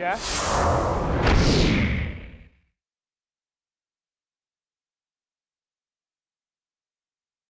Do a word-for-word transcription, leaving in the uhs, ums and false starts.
Yeah?